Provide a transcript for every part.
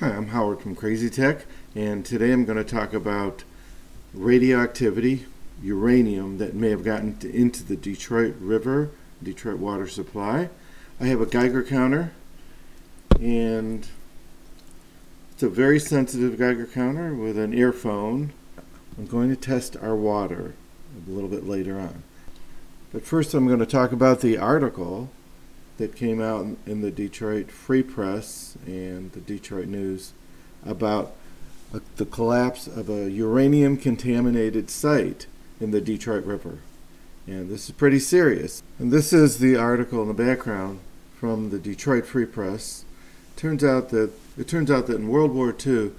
Hi, I'm Howard from Crazy Tech, and today I'm going to talk about radioactivity, uranium that may have gotten into the Detroit River, Detroit water supply. I have a Geiger counter, and it's a very sensitive Geiger counter with an earphone. I'm going to test our water a little bit later on. But first I'm going to talk about the article that came out in the Detroit Free Press and the Detroit News about the collapse of a uranium-contaminated site in the Detroit River. And this is pretty serious. And this is the article in the background from the Detroit Free Press. It turns out that in World War II,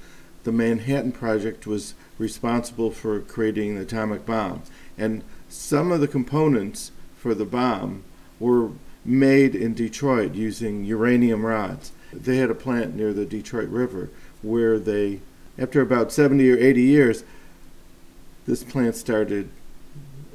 the Manhattan Project was responsible for creating the atomic bomb. And some of the components for the bomb were made in Detroit using uranium rods. They had a plant near the Detroit River where they, after about 70 or 80 years, this plant started,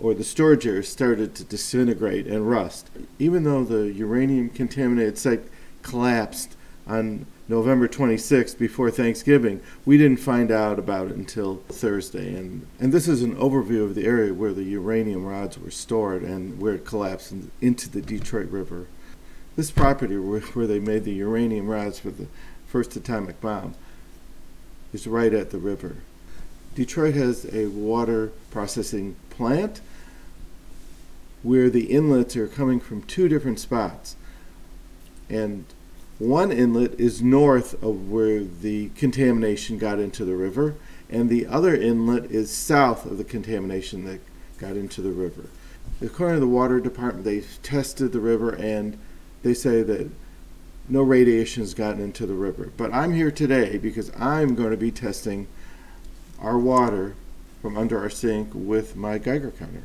or the storage area started to disintegrate and rust. Even though the uranium-contaminated site collapsed on November 26th before Thanksgiving, we didn't find out about it until Thursday. And this is an overview of the area where the uranium rods were stored and where it collapsed into the Detroit River. This property where they made the uranium rods for the first atomic bomb is right at the river. Detroit has a water processing plant where the inlets are coming from two different spots. And one inlet is north of where the contamination got into the river, and the other inlet is south of the contamination that got into the river. According to the water department, they tested the river and they say that no radiation has gotten into the river. But I'm here today because I'm going to be testing our water from under our sink with my Geiger counter.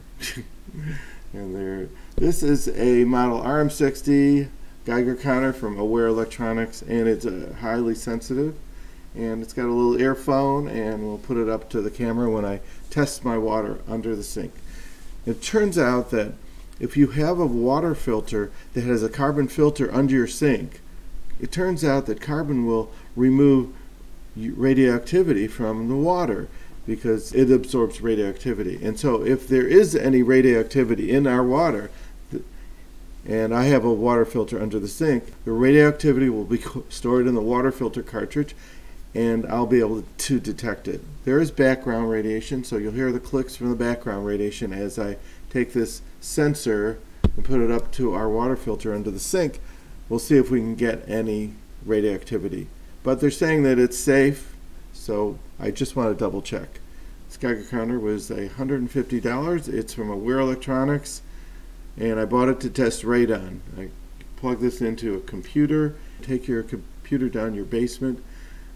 And this is a model RM60 Geiger counter from Aware Electronics, and it's highly sensitive, and it's got a little earphone, and we'll put it up to the camera when I test my water under the sink. It turns out that if you have a water filter that has a carbon filter under your sink, it turns out that carbon will remove radioactivity from the water because it absorbs radioactivity. And so if there is any radioactivity in our water, and I have a water filter under the sink, the radioactivity will be stored in the water filter cartridge, and I'll be able to detect it. There is background radiation, so you'll hear the clicks from the background radiation as I take this sensor and put it up to our water filter under the sink. We'll see if we can get any radioactivity. But they're saying that it's safe, so I just want to double check. This Geiger counter was $150. It's from Aware Electronics, and I bought it to test radon. I plug this into a computer, take your computer down your basement,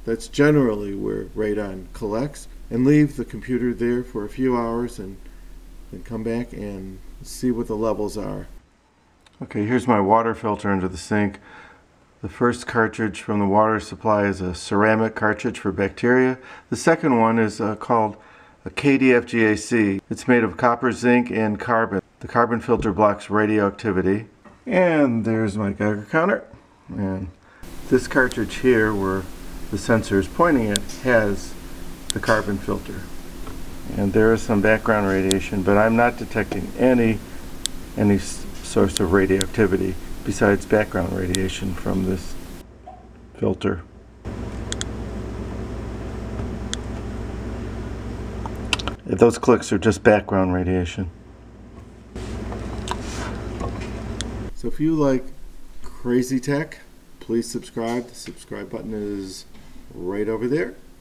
that's generally where radon collects, and leave the computer there for a few hours and then come back and see what the levels are. Okay, here's my water filter under the sink. The first cartridge from the water supply is a ceramic cartridge for bacteria. The second one is called a KDFGAC. It's made of copper, zinc, and carbon. The carbon filter blocks radioactivity. And there's my Geiger counter. And this cartridge here, where the sensor is pointing it, has the carbon filter. And there is some background radiation, but I'm not detecting any source of radioactivity besides background radiation from this filter. Those clicks are just background radiation. So if you like Crazy Tech, please subscribe. The subscribe button is right over there.